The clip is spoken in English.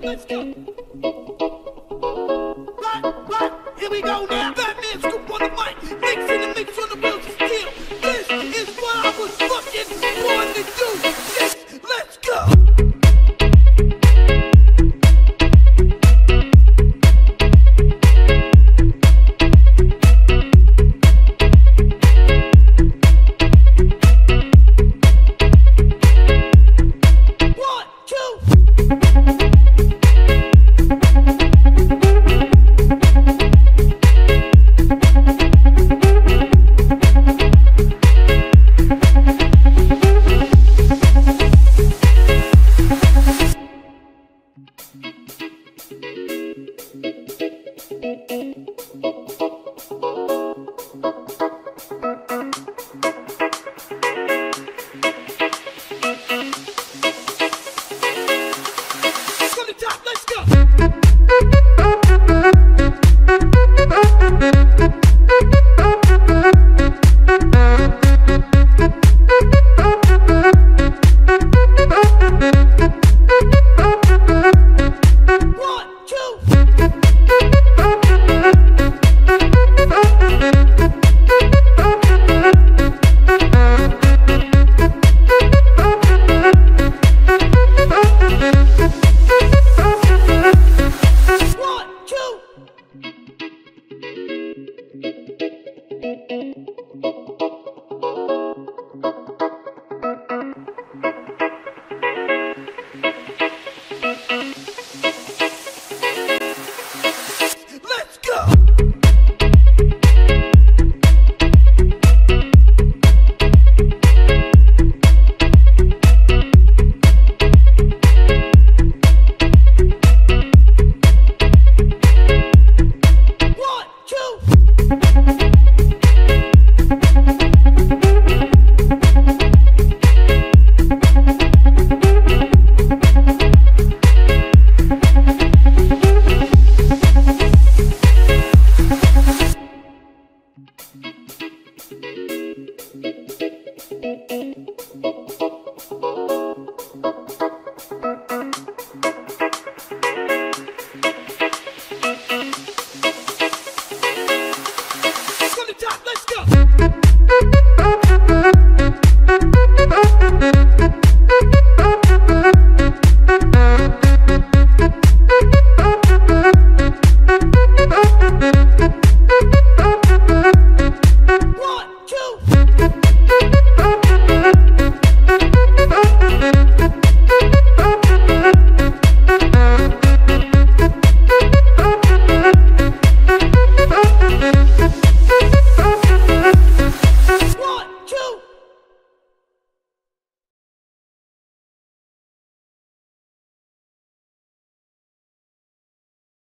Here we go now. Batman scoop on the mic. Mix in the mix on the wheels of steel. This is what I was fucking born to do.